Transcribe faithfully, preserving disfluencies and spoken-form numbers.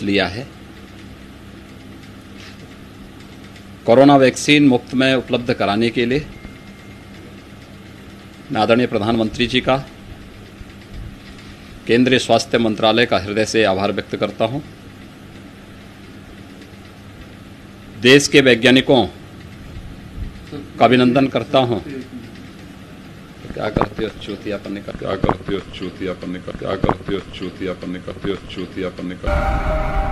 लिया है। Corona vaccine मुफ्त में उपलब्ध कराने के लिए आदरणीय प्रधानमंत्री जी का, केंद्रीय स्वास्थ्य मंत्रालय का हृदय से आभार व्यक्त करता हूं। देश के वैज्ञानिकों का अभिनंदन करता हूं। क्या करते हो चूतिया पन्ने का, क्या करते हो चूतिया पन्ने का, क्या करते हो चूतिया पन्ने का, चूतिया पन्ने का।